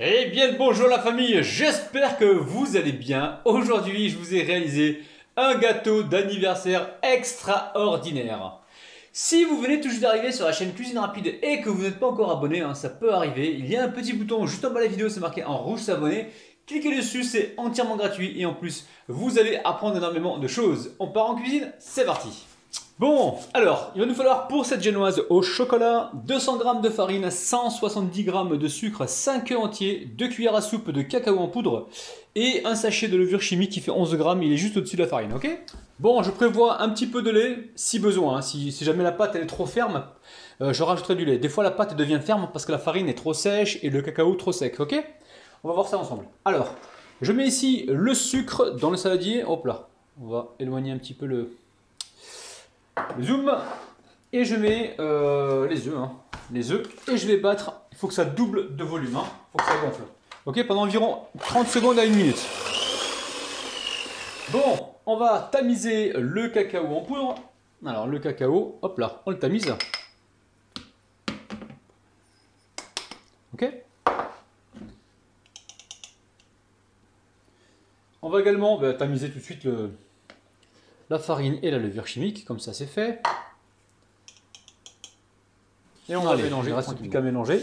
Eh bien bonjour la famille, j'espère que vous allez bien. Aujourd'hui je vous ai réalisé un gâteau d'anniversaire extraordinaire. Si vous venez tout juste d'arriver sur la chaîne Cuisine Rapide et que vous n'êtes pas encore abonné, ça peut arriver, il y a un petit bouton juste en bas de la vidéo, c'est marqué en rouge s'abonner. Cliquez dessus, c'est entièrement gratuit et en plus vous allez apprendre énormément de choses. On part en cuisine, c'est parti. Bon, alors, il va nous falloir pour cette génoise au chocolat 200 g de farine, 170 g de sucre, 5 œufs entiers, 2 cuillères à soupe de cacao en poudre et un sachet de levure chimique qui fait 11 g, il est juste au-dessus de la farine, ok? Bon, je prévois un petit peu de lait si besoin, si jamais la pâte elle est trop ferme, je rajouterai du lait. Des fois la pâte devient ferme parce que la farine est trop sèche et le cacao trop sec, ok? On va voir ça ensemble. Alors, je mets ici le sucre dans le saladier, hop là, on va éloigner un petit peu le zoom, et je mets les œufs et je vais battre. Il faut que ça double de volume, faut que ça gonfle, ok, pendant environ 30 secondes à 1 minute. Bon, on va tamiser le cacao en poudre. Alors le cacao, hop là, on le tamise, ok. On va également tamiser tout de suite la farine et la levure chimique, comme ça c'est fait. Et on va mélanger, il reste plus qu'à mélanger.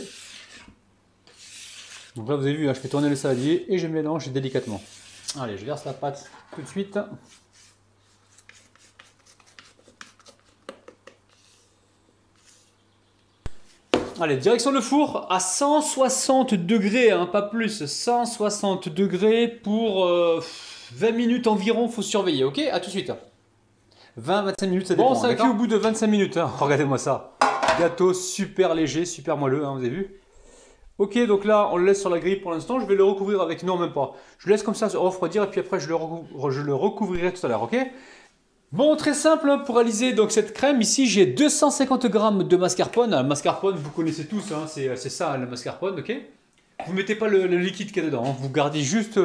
Donc là vous avez vu, je fais tourner le saladier et je mélange délicatement. Allez, je verse la pâte tout de suite. Allez, direction le four à 160 degrés, pas plus, 160 degrés pour 20 minutes environ, faut surveiller, ok? À tout de suite. 20-25 minutes, ça dépend. Bon, ça cuit au bout de 25 minutes, regardez-moi ça. Gâteau super léger, super moelleux, vous avez vu? Ok, donc là, on le laisse sur la grille pour l'instant, je vais le recouvrir avec... Non, même pas. Je le laisse comme ça refroidir et puis après, je le recouvrirai tout à l'heure, ok? Bon, très simple pour réaliser donc cette crème. Ici, j'ai 250 g de mascarpone. Le mascarpone, vous connaissez tous, c'est ça le mascarpone, ok? Vous ne mettez pas le liquide qu'il y a dedans, vous gardez juste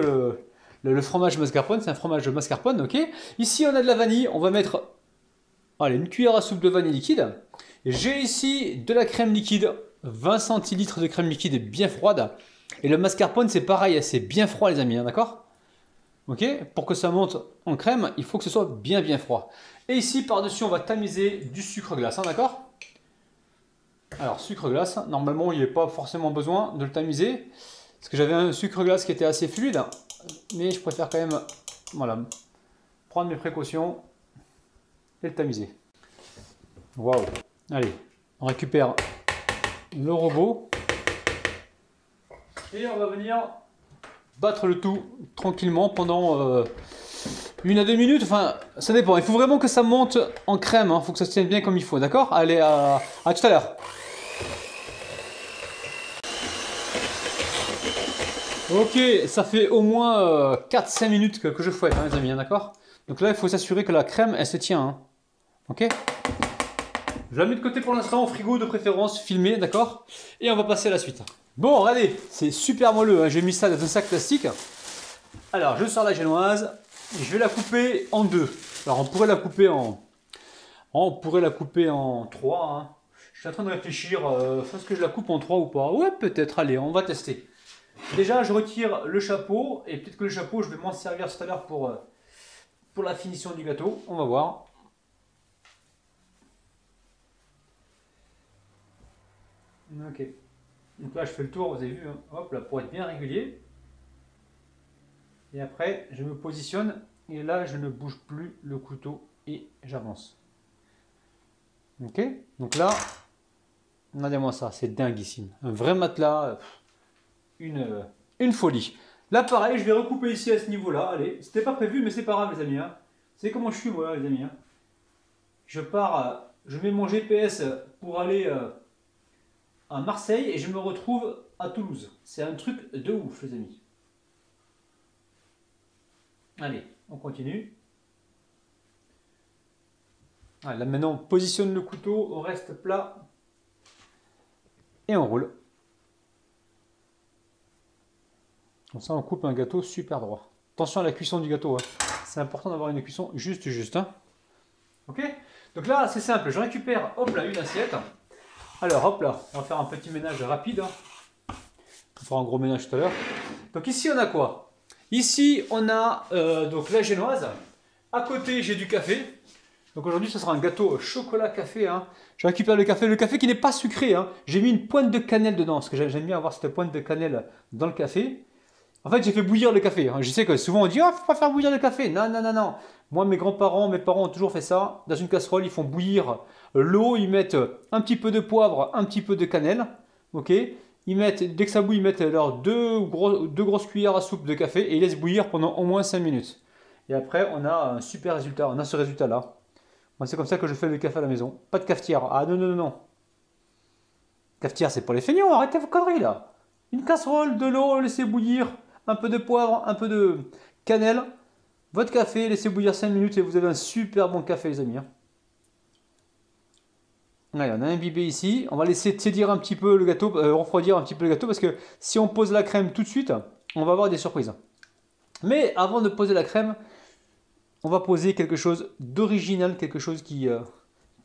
le fromage mascarpone, c'est un fromage mascarpone, ok? Ici, on a de la vanille, on va mettre une cuillère à soupe de vanille liquide. J'ai ici de la crème liquide, 20 centilitres de crème liquide bien froide. Et le mascarpone, c'est pareil, c'est bien froid, les amis, d'accord? Ok, pour que ça monte en crème, il faut que ce soit bien bien froid. Et ici, par-dessus, on va tamiser du sucre glace, d'accord? Alors, sucre glace, normalement, il n'y a pas forcément besoin de le tamiser. Parce que j'avais un sucre glace qui était assez fluide, mais je préfère quand même, voilà, prendre mes précautions et le tamiser. Waouh! Allez, on récupère le robot. Et on va venir... battre le tout tranquillement pendant 1 à 2 minutes, enfin ça dépend, il faut vraiment que ça monte en crème, il faut que ça se tienne bien comme il faut, d'accord? Allez, à tout à l'heure. Ok, ça fait au moins 4-5 minutes que je fouette, les amis, d'accord? Donc là il faut s'assurer que la crème elle se tient, ok? Je la mets de côté pour l'instant, au frigo de préférence, filmé, d'accord? Et on va passer à la suite. Bon, regardez, c'est super moelleux, j'ai mis ça dans un sac plastique. Alors, je sors la génoise, je vais la couper en deux. Alors, on pourrait la couper en... on pourrait la couper en 3, Je suis en train de réfléchir, est-ce que je la coupe en 3 ou pas? Ouais, peut-être, allez, on va tester. Déjà, je retire le chapeau, et peut-être que le chapeau, je vais m'en servir tout à l'heure pour la finition du gâteau, on va voir. Ok, donc là je fais le tour, vous avez vu, hop là, pour être bien régulier. Et après je me positionne et là je ne bouge plus le couteau et j'avance. Ok, donc là, regardez-moi ça, c'est dinguissime. Un vrai matelas, une folie. Là pareil, je vais recouper ici à ce niveau-là, allez, c'était pas prévu mais c'est pas grave les amis. C'est comment je suis moi les amis. Je pars, je mets mon GPS pour aller... à Marseille et je me retrouve à Toulouse. C'est un truc de ouf les amis. Allez, on continue. Allez, là maintenant on positionne le couteau, on reste plat et on roule. Comme ça on coupe un gâteau super droit. Attention à la cuisson du gâteau, c'est important d'avoir une cuisson juste. Ok? Donc là c'est simple, je récupère hop là une assiette. Alors hop là, on va faire un petit ménage rapide. pour faire un gros ménage tout à l'heure. Donc ici on a quoi? Ici on a donc la génoise. À côté j'ai du café. Donc aujourd'hui ce sera un gâteau chocolat café. Hein. Je récupère le café qui n'est pas sucré. Hein. J'ai mis une pointe de cannelle dedans, parce que j'aime bien avoir cette pointe de cannelle dans le café. En fait j'ai fait bouillir le café. Je sais que souvent on dit « Ah, faut pas faire bouillir le café !» Non, non, non, non. Moi mes parents ont toujours fait ça. Dans une casserole ils font bouillir l'eau, ils mettent un petit peu de poivre, un petit peu de cannelle. Ok, ils mettent, dès que ça bouille, ils mettent leurs deux grosses cuillères à soupe de café et ils laissent bouillir pendant au moins 5 minutes. Et après on a un super résultat, on a ce résultat là. Moi c'est comme ça que je fais le café à la maison. Pas de cafetière, ah non non non non. Cafetière c'est pour les feignants, arrêtez vos conneries là. Une casserole, de l'eau, laissez bouillir, un peu de poivre, un peu de cannelle. Votre café, laissez bouillir 5 minutes et vous avez un super bon café les amis. Allez, on a imbibé ici, on va laisser tiédir un petit peu le gâteau, refroidir un petit peu le gâteau parce que si on pose la crème tout de suite, on va avoir des surprises. Mais avant de poser la crème, on va poser quelque chose d'original, quelque chose qui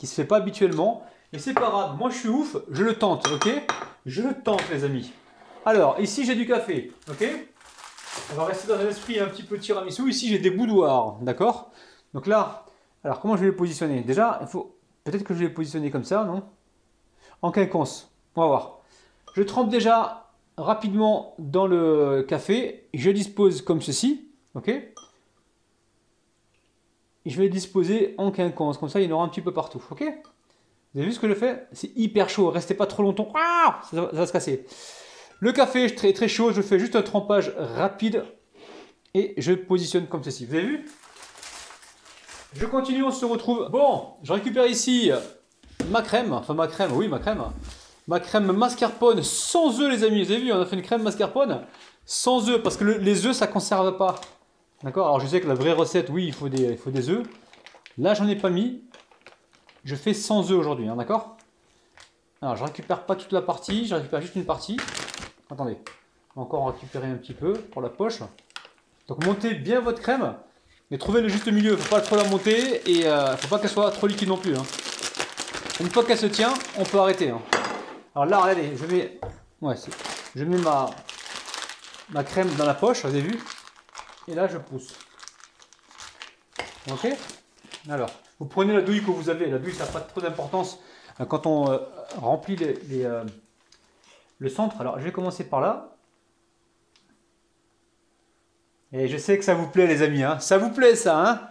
se fait pas habituellement. Et c'est pas grave, moi je suis ouf, je le tente, ok? Je le tente les amis. Alors ici j'ai du café, ok? On va rester dans un esprit un petit peu tiramisu. Ici j'ai des boudoirs, d'accord? Donc là, alors comment je vais les positionner? Déjà, il faut... Peut-être que je vais les positionner comme ça, non? En quinconce, on va voir. Je trempe déjà rapidement dans le café. Je dispose comme ceci, ok? Et je vais les disposer en quinconce, comme ça il y en aura un petit peu partout, ok? Vous avez vu ce que je fais? C'est hyper chaud, restez pas trop longtemps, ah ça va se casser. Le café est très, très chaud, je fais juste un trempage rapide et je positionne comme ceci, vous avez vu? Je continue, on se retrouve. Bon, je récupère ici ma crème, enfin ma crème, oui ma crème. Ma crème mascarpone sans œufs les amis, vous avez vu, on a fait une crème mascarpone sans œufs parce que les œufs ça conserve pas. D'accord, alors je sais que la vraie recette, oui, il faut des œufs. Là, j'en ai pas mis. Je fais sans œufs aujourd'hui, hein, d'accord? Alors, je récupère pas toute la partie, je récupère juste une partie. Attendez, on va encore en récupérer un petit peu pour la poche. Donc, montez bien votre crème. Mais trouvez le juste milieu, il ne faut pas trop la monter et il ne faut pas qu'elle soit trop liquide non plus. Hein. Une fois qu'elle se tient, on peut arrêter. Hein. Alors là, regardez, je mets ma crème dans la poche, vous avez vu? Et là, je pousse. Ok? Alors, vous prenez la douille que vous avez. La douille, ça n'a pas trop d'importance quand on remplit le centre. Alors, je vais commencer par là. Et je sais que ça vous plaît les amis, hein. Ça vous plaît ça, hein?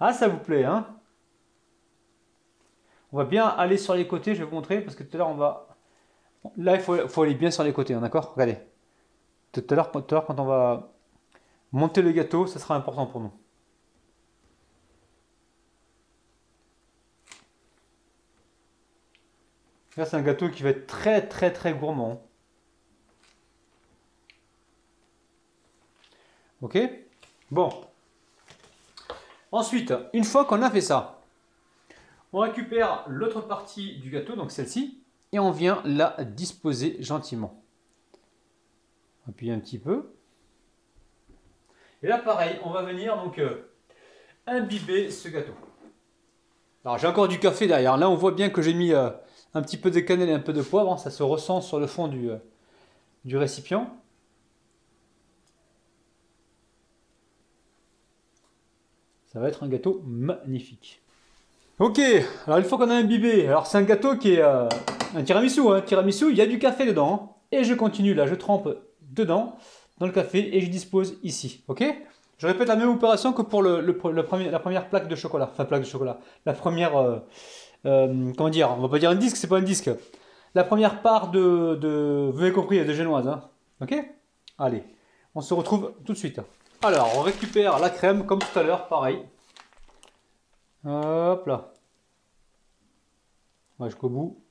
Ah ça vous plaît, hein? On va bien aller sur les côtés, je vais vous montrer, parce que tout à l'heure on va... Là il faut aller bien sur les côtés, hein, d'accord? Regardez. Tout à l'heure quand on va monter le gâteau, ça sera important pour nous. Là c'est un gâteau qui va être très très très gourmand. Ok, bon. Ensuite, une fois qu'on a fait ça, on récupère l'autre partie du gâteau, donc celle-ci, et on vient la disposer gentiment. Appuyez un petit peu. Et là, pareil, on va venir donc imbiber ce gâteau. Alors, j'ai encore du café derrière. Là, on voit bien que j'ai mis un petit peu de cannelle et un peu de poivre. Hein, ça se ressent sur le fond du récipient. Ça va être un gâteau magnifique. Ok, alors une fois qu'on a imbibé, alors c'est un gâteau qui est un tiramisu. Hein. Tiramisu, il y a du café dedans. Et je continue là, je trempe dedans, dans le café, et je dispose ici. Ok, je répète la même opération que pour la première plaque de chocolat. Enfin, plaque de chocolat. La première, comment dire, on va pas dire un disque, c'est pas un disque. La première part vous avez compris, de génoise. Hein. Ok, allez, on se retrouve tout de suite. Alors, on récupère la crème comme tout à l'heure, pareil. Hop là. On va jusqu'au bout.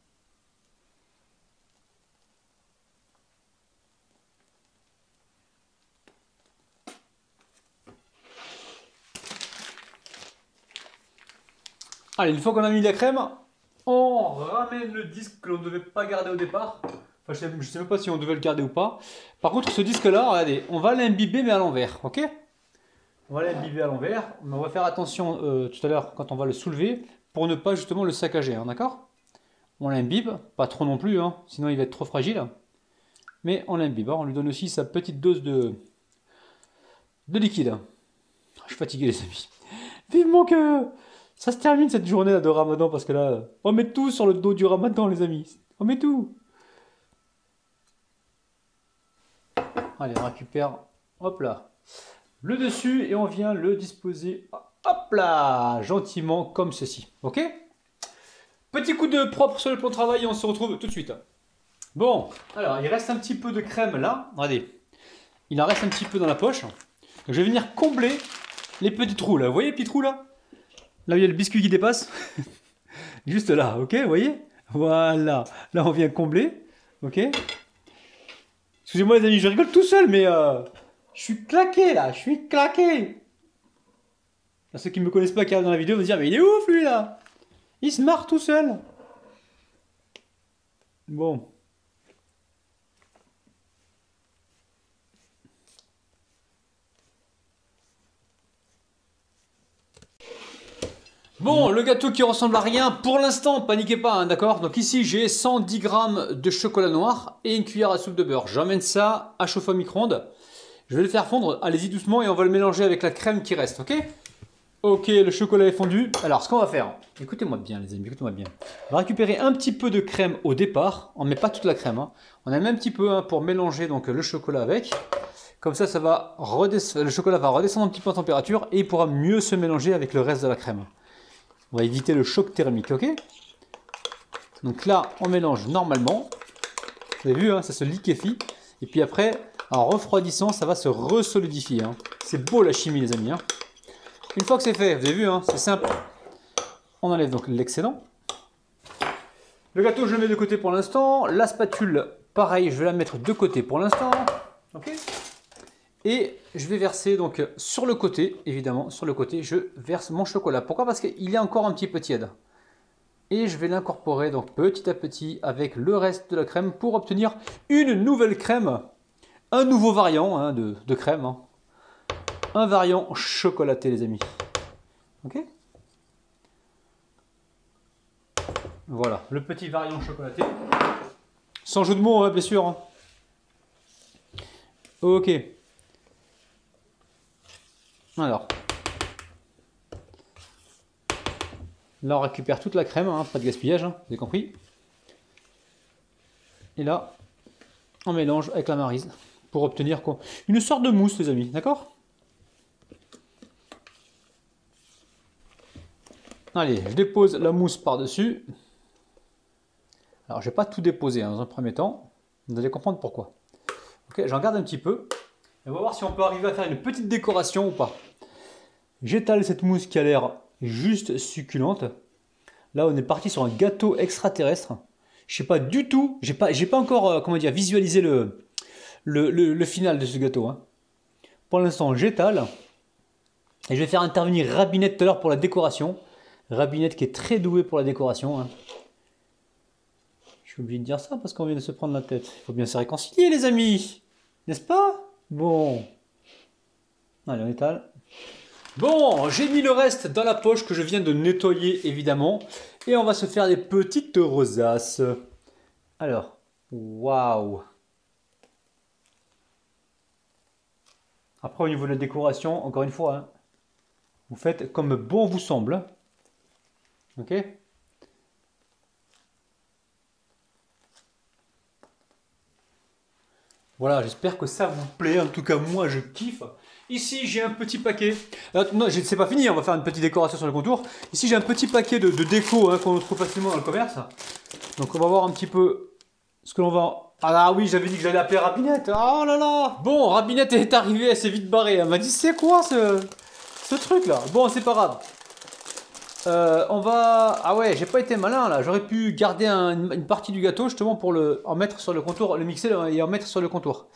Allez, une fois qu'on a mis la crème, on ramène le disque que l'on ne devait pas garder au départ. Enfin, je ne sais même pas si on devait le garder ou pas. Par contre, ce disque-là, regardez, on va l'imbiber mais à l'envers, ok? On va l'imbiber à l'envers, mais on va faire attention tout à l'heure quand on va le soulever pour ne pas justement le saccager, hein, d'accord? On l'imbibe, pas trop non plus, hein, sinon il va être trop fragile. mais en l'imbibant, on lui donne aussi sa petite dose de liquide. Je suis fatigué les amis. Vivement que ça se termine cette journée de Ramadan, parce que là, on met tout sur le dos du Ramadan les amis. On met tout. Allez, on récupère, hop là, le dessus et on vient le disposer, hop là, gentiment comme ceci, ok? Petit coup de propre sur le plan de travail et on se retrouve tout de suite. Bon, alors il reste un petit peu de crème là, regardez, il en reste un petit peu dans la poche. Donc, je vais venir combler les petits trous là, vous voyez les petits trous là? Là où il y a le biscuit qui dépasse, juste là, ok, vous voyez? Voilà, là on vient combler, ok? Excusez-moi les amis, je rigole tout seul, mais je suis claqué là, je suis claqué. Là, ceux qui ne me connaissent pas, qui arrivent dans la vidéo, vont se dire, mais il est ouf lui là. Il se marre tout seul. Bon. Bon, le gâteau qui ressemble à rien, pour l'instant, paniquez pas, hein, d'accord? Donc ici, j'ai 110 g de chocolat noir et une cuillère à soupe de beurre. J'emmène ça à chauffer au micro-ondes. Je vais le faire fondre, allez-y doucement, et on va le mélanger avec la crème qui reste, ok? Ok, le chocolat est fondu. Alors, ce qu'on va faire, écoutez-moi bien les amis, écoutez-moi bien. On va récupérer un petit peu de crème au départ. On ne met pas toute la crème, hein. On a même un petit peu hein, pour mélanger donc, le chocolat avec. Comme ça, le chocolat va redescendre un petit peu en température et il pourra mieux se mélanger avec le reste de la crème. On va éviter le choc thermique, ok? Donc là, on mélange normalement. Vous avez vu, hein, ça se liquéfie. Et puis après, en refroidissant, ça va se resolidifier. Hein. C'est beau la chimie, les amis. Hein. Une fois que c'est fait, vous avez vu, hein, c'est simple. On enlève donc l'excédent. Le gâteau, je le mets de côté pour l'instant. La spatule, pareil, je vais la mettre de côté pour l'instant. Ok? Et je vais verser donc sur le côté, évidemment, sur le côté, je verse mon chocolat. Pourquoi? Parce qu'il est encore un petit peu tiède. Et je vais l'incorporer donc petit à petit avec le reste de la crème pour obtenir une nouvelle crème, un nouveau variant hein, de crème, hein. Un variant chocolaté les amis. Ok? Voilà, le petit variant chocolaté. Sans jeu de mots, hein, bien sûr. Hein. Ok. Alors, là on récupère toute la crème, hein, pas de gaspillage, hein, vous avez compris. Et là, on mélange avec la maryse pour obtenir quoi? Une sorte de mousse les amis, d'accord? Allez, je dépose la mousse par-dessus. Alors, je n'ai pas tout déposé hein, dans un premier temps, vous allez comprendre pourquoi. Ok, j'en garde un petit peu. Et on va voir si on peut arriver à faire une petite décoration ou pas. J'étale cette mousse qui a l'air juste succulente. Là, on est parti sur un gâteau extraterrestre. Je sais pas du tout, j'ai pas encore comment dire, visualisé le final de ce gâteau. Hein. Pour l'instant, j'étale. Et je vais faire intervenir Rabinette tout à l'heure pour la décoration. Rabinette qui est très douée pour la décoration. Hein. Je suis obligé de dire ça parce qu'on vient de se prendre la tête. Il faut bien se réconcilier les amis, n'est-ce pas ? Bon, allez on étale. Bon, j'ai mis le reste dans la poche que je viens de nettoyer évidemment. Et on va se faire des petites rosaces. Alors, waouh. Après au niveau de la décoration, encore une fois, hein, vous faites comme bon vous semble. Ok ? Voilà, j'espère que ça vous plaît. En tout cas, moi, je kiffe. Ici, j'ai un petit paquet. Non, c'est pas fini. On va faire une petite décoration sur le contour. Ici, j'ai un petit paquet de déco hein, qu'on trouve facilement dans le commerce. Donc, on va voir un petit peu ce que l'on va... Ah là, oui, j'avais dit que j'allais appeler Rabinette. Oh là là. Bon, Rabinette est arrivée. Elle s'est vite barrée. Elle m'a dit, c'est quoi ce truc-là? Bon, c'est pas grave. On va... Ah ouais, j'ai pas été malin là. J'aurais pu garder une partie du gâteau justement pour en mettre sur le contour, le mixer et en mettre sur le contour.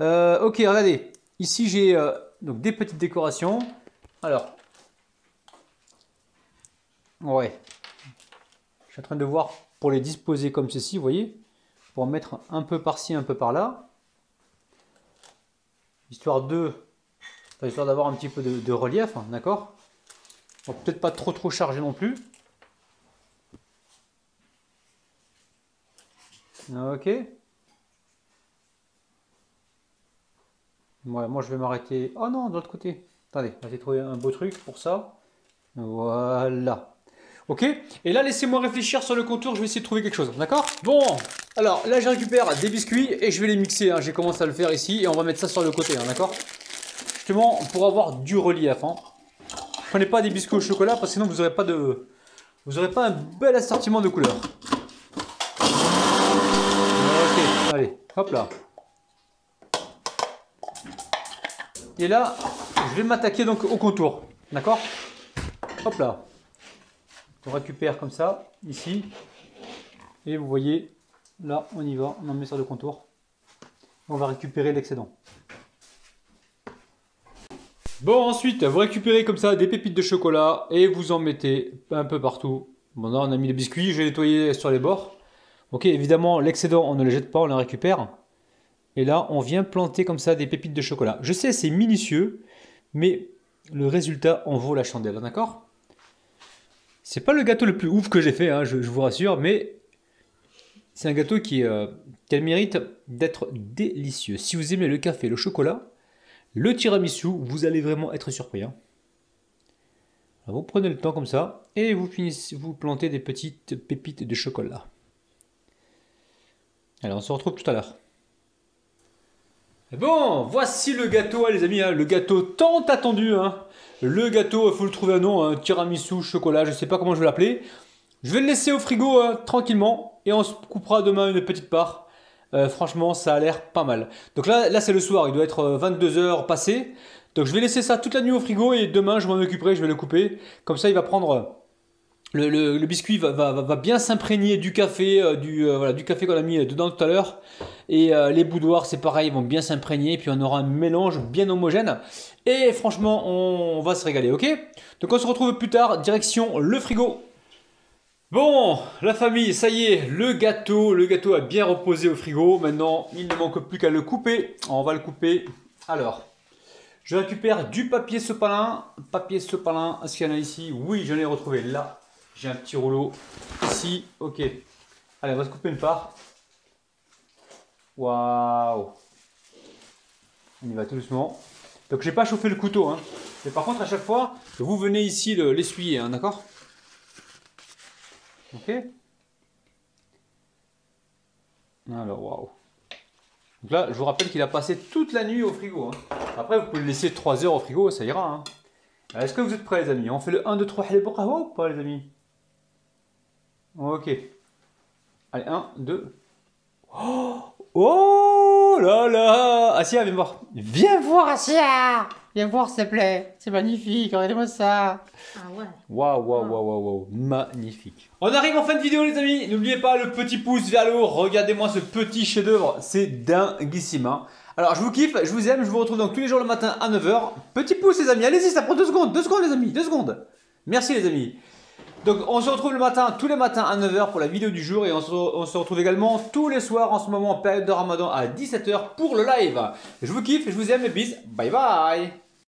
Ok, regardez. Ici j'ai donc des petites décorations. Alors... Ouais. Je suis en train de voir pour les disposer comme ceci, vous voyez. Pour en mettre un peu par-ci, un peu par-là. Histoire d'avoir un petit peu de relief, hein, d'accord? Bon, peut-être pas trop chargé non plus. Ok. Voilà, moi je vais m'arrêter. Oh non, de l'autre côté. Attendez, on va trouver un beau truc pour ça. Voilà. Ok, et là laissez-moi réfléchir sur le contour, je vais essayer de trouver quelque chose, d'accord? Bon, alors là je récupère des biscuits et je vais les mixer, hein. J'ai commencé à le faire ici et on va mettre ça sur le côté, hein, d'accord? Justement pour avoir du relief, hein. Prenez pas des biscuits au chocolat parce que sinon vous n'aurez pas de... Vous aurez pas un bel assortiment de couleurs. Ok, allez, hop là. Et là, je vais m'attaquer donc au contour, d'accord? Hop là. On récupère comme ça, ici, et vous voyez, là on y va, on en met sur le contour, on va récupérer l'excédent. Bon, ensuite vous récupérez comme ça des pépites de chocolat et vous en mettez un peu partout. Bon là on a mis les biscuits, j'ai nettoyé sur les bords. Ok, évidemment l'excédent on ne le jette pas, on le récupère. Et là on vient planter comme ça des pépites de chocolat. Je sais c'est minutieux, mais le résultat en vaut la chandelle, d'accord? C'est pas le gâteau le plus ouf que j'ai fait, hein, je vous rassure, mais c'est un gâteau qui a le mérite d'être délicieux. Si vous aimez le café, le chocolat, le tiramisu, vous allez vraiment être surpris, hein. Alors vous prenez le temps comme ça et vous plantez des petites pépites de chocolat. Alors on se retrouve tout à l'heure. Bon, voici le gâteau, les amis, hein, le gâteau tant attendu, hein. Le gâteau, il faut le trouver un nom, hein, tiramisu, chocolat, je sais pas comment je vais l'appeler. Je vais le laisser au frigo tranquillement et on se coupera demain une petite part. Franchement, ça a l'air pas mal. Donc là c'est le soir, il doit être 22h passé. Donc je vais laisser ça toute la nuit au frigo et demain je m'en occuperai, je vais le couper. Comme ça, il va prendre... Le biscuit va bien s'imprégner du café, voilà, du café qu'on a mis dedans tout à l'heure. Et les boudoirs, c'est pareil, ils vont bien s'imprégner. Et puis on aura un mélange bien homogène. Et franchement, on va se régaler, ok? Donc on se retrouve plus tard, direction le frigo. Bon, la famille, ça y est, le gâteau a bien reposé au frigo. Maintenant, il ne manque plus qu'à le couper. On va le couper. Alors, je récupère du papier sopalin. Papier sopalin, est-ce qu'il y en a ici? Oui, je l'ai retrouvé là. J'ai un petit rouleau ici, ok. Allez, on va se couper une part. Waouh! On y va tout doucement. Donc, j'ai pas chauffé le couteau, hein. Mais par contre, à chaque fois, vous venez ici l'essuyer, hein, d'accord? Ok. Alors, waouh! Donc là, je vous rappelle qu'il a passé toute la nuit au frigo, hein. Après, vous pouvez le laisser 3 heures au frigo, ça ira, hein. Est-ce que vous êtes prêts, les amis? On fait le 1, 2, 3, ou pas, les amis? Ok. Allez, 1, 2. Oh là là! Asia, viens voir. Viens voir, Asia! Viens voir, s'il te plaît. C'est magnifique, regardez-moi ça. Ah ouais. Waouh, waouh, waouh, waouh, wow. Magnifique. On arrive en fin de vidéo, les amis. N'oubliez pas le petit pouce vers le haut. Regardez-moi ce petit chef-d'œuvre. C'est dinguissime, hein. Alors, je vous kiffe, je vous aime, je vous retrouve donc tous les jours le matin à 9h. Petit pouce, les amis. Allez-y, ça prend 2 secondes, les amis. 2 secondes. Merci, les amis. Donc on se retrouve tous les matins à 9h pour la vidéo du jour et on se retrouve également tous les soirs en ce moment en période de Ramadan à 17h pour le live. Je vous kiffe, je vous aime, et bis, bye bye.